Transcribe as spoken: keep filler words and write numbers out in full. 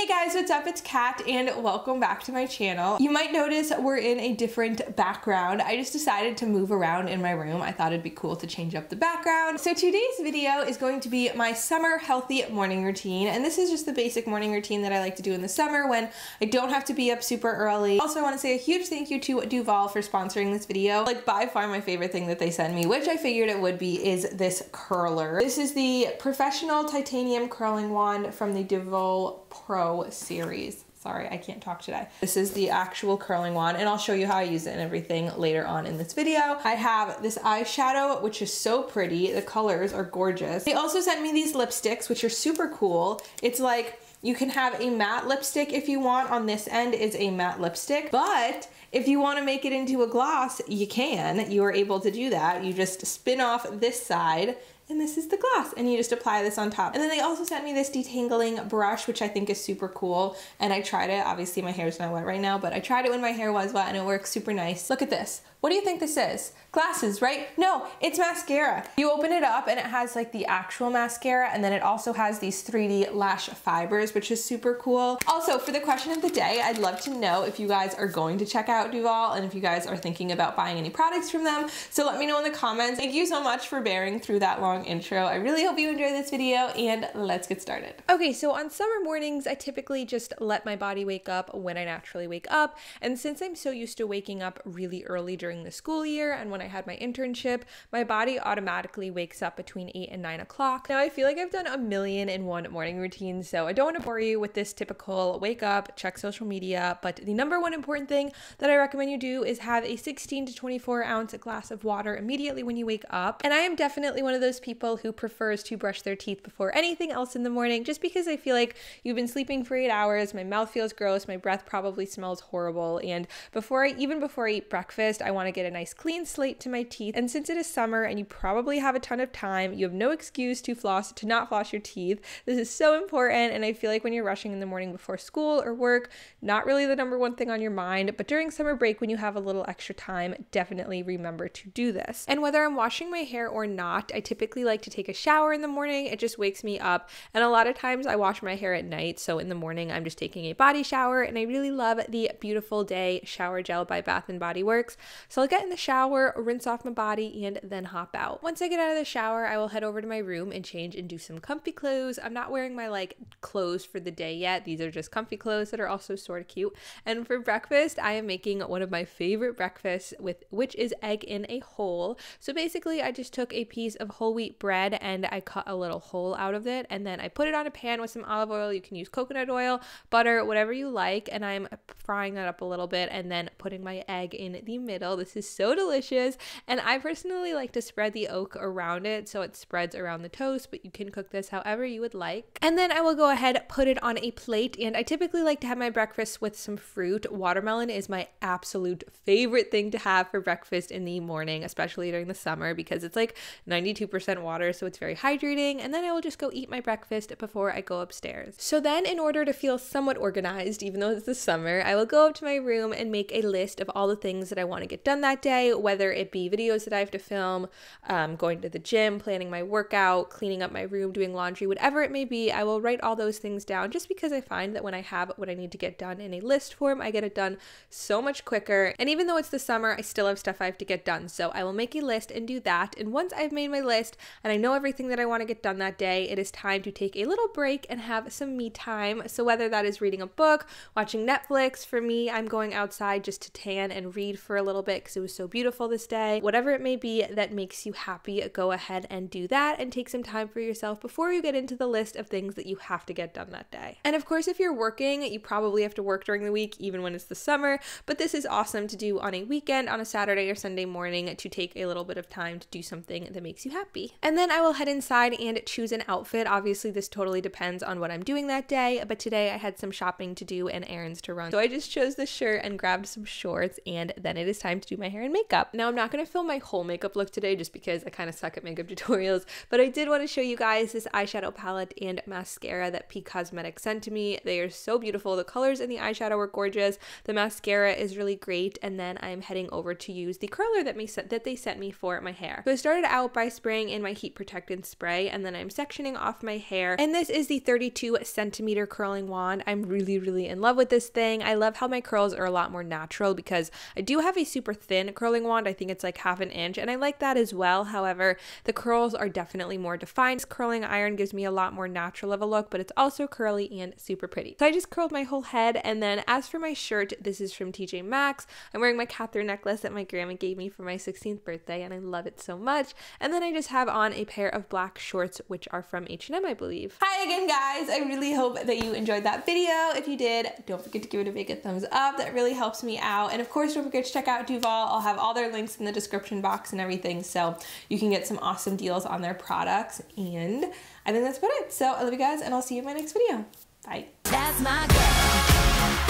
Hey guys, what's up? It's Kat and welcome back to my channel. You might notice we're in a different background. I just decided to move around in my room. I thought it'd be cool to change up the background. So today's video is going to be my summer healthy morning routine, and this is just the basic morning routine that I like to do in the summer when I don't have to be up super early. Also, I want to say a huge thank you to Duvolle for sponsoring this video. Like, by far my favorite thing that they send me, which I figured it would be, is this curler. This is the Professional Titanium Curling Wand from the Duvolle Pro series. Sorry, I can't talk today. This is the actual curling wand, and I'll show you how I use it and everything later on in this video. I have this eyeshadow, which is so pretty. The colors are gorgeous. They also sent me these lipsticks, which are super cool. It's like, you can have a matte lipstick if you want. On this end is a matte lipstick, but if you want to make it into a gloss, you can. You are able to do that. You just spin off this side, and this is the gloss, and you just apply this on top. And then they also sent me this detangling brush, which I think is super cool, and I tried it. Obviously my hair's not wet right now, but I tried it when my hair was wet and it works super nice. Look at this. What do you think this is? Glasses, right? No, it's mascara. You open it up and it has like the actual mascara, and then it also has these three D lash fibers, which is super cool. Also, for the question of the day, I'd love to know if you guys are going to check out Duvolle and if you guys are thinking about buying any products from them. So let me know in the comments. Thank you so much for bearing through that long intro. I really hope you enjoy this video, and let's get started. Okay, so on summer mornings, I typically just let my body wake up when I naturally wake up. And since I'm so used to waking up really early during the school year, and when I had my internship, my body automatically wakes up between eight and nine o'clock. Now I feel like I've done a million and one morning routines, so I don't want to bore you with this typical wake up, check social media, but the number one important thing that I recommend you do is have a sixteen to twenty-four ounce glass of water immediately when you wake up. And I am definitely one of those people people who prefers to brush their teeth before anything else in the morning, just because I feel like you've been sleeping for eight hours, my mouth feels gross, my breath probably smells horrible, and before I, even before I eat breakfast, I want to get a nice clean slate to my teeth. And since it is summer and you probably have a ton of time, you have no excuse to floss, to not floss your teeth. This is so important, and I feel like when you're rushing in the morning before school or work, not really the number one thing on your mind, but during summer break when you have a little extra time, definitely remember to do this. And whether I'm washing my hair or not, I typically like to take a shower in the morning. It just wakes me up, and a lot of times I wash my hair at night, so in the morning I'm just taking a body shower. And I really love the Beautiful Day shower gel by Bath and Body Works, so I'll get in the shower, rinse off my body, and then hop out. Once I get out of the shower, I will head over to my room and change into some comfy clothes. I'm not wearing my like clothes for the day yet. These are just comfy clothes that are also sort of cute. And for breakfast, I am making one of my favorite breakfasts, with which is egg in a hole. So basically I just took a piece of whole wheat bread and I cut a little hole out of it, and then I put it on a pan with some olive oil. You can use coconut oil, butter, whatever you like, and I'm frying that up a little bit and then putting my egg in the middle. This is so delicious, and I personally like to spread the yolk around it so it spreads around the toast, but you can cook this however you would like. And then I will go ahead, put it on a plate, and I typically like to have my breakfast with some fruit. Watermelon is my absolute favorite thing to have for breakfast in the morning, especially during the summer, because it's like ninety-two percent water, so it's very hydrating. And then I will just go eat my breakfast before I go upstairs. So then, in order to feel somewhat organized, even though it's the summer, I will go up to my room and make a list of all the things that I want to get done that day, whether it be videos that I have to film, um, going to the gym, planning my workout, cleaning up my room, doing laundry, whatever it may be. I will write all those things down, just because I find that when I have what I need to get done in a list form, I get it done so much quicker. And even though it's the summer, I still have stuff I have to get done, so I will make a list and do that. And once I've made my list and I know everything that I want to get done that day, it is time to take a little break and have some me time. So whether that is reading a book, watching Netflix, for me, I'm going outside just to tan and read for a little bit because it was so beautiful this day. Whatever it may be that makes you happy, go ahead and do that and take some time for yourself before you get into the list of things that you have to get done that day. And of course, if you're working, you probably have to work during the week, even when it's the summer, but this is awesome to do on a weekend, on a Saturday or Sunday morning, to take a little bit of time to do something that makes you happy. And then I will head inside and choose an outfit. Obviously, this totally depends on what I'm doing that day, but today I had some shopping to do and errands to run, so I just chose this shirt and grabbed some shorts, and then it is time to do my hair and makeup. Now, I'm not going to film my whole makeup look today just because I kind of suck at makeup tutorials, but I did want to show you guys this eyeshadow palette and mascara that Peak Cosmetics sent to me. They are so beautiful. The colors in the eyeshadow were gorgeous. The mascara is really great, and then I'm heading over to use the curler that, me, that they sent me for my hair. So I started out by spraying in in my heat protectant spray, and then I'm sectioning off my hair. And this is the thirty-two centimeter curling wand. I'm really, really in love with this thing. I love how my curls are a lot more natural because I do have a super thin curling wand. I think it's like half an inch, and I like that as well. However, the curls are definitely more defined. This curling iron gives me a lot more natural of a look, but it's also curly and super pretty. So I just curled my whole head. And then as for my shirt, this is from T J Maxx. I'm wearing my Catherine necklace that my grandma gave me for my sixteenth birthday, and I love it so much. And then I just have on a pair of black shorts, which are from H and M, I believe. Hi again, guys. I really hope that you enjoyed that video. If you did, don't forget to give it a big thumbs up. That really helps me out. And of course, don't forget to check out Duvolle. I'll have all their links in the description box and everything, so you can get some awesome deals on their products. And I think that's about it. So I love you guys, and I'll see you in my next video. Bye. That's my girl.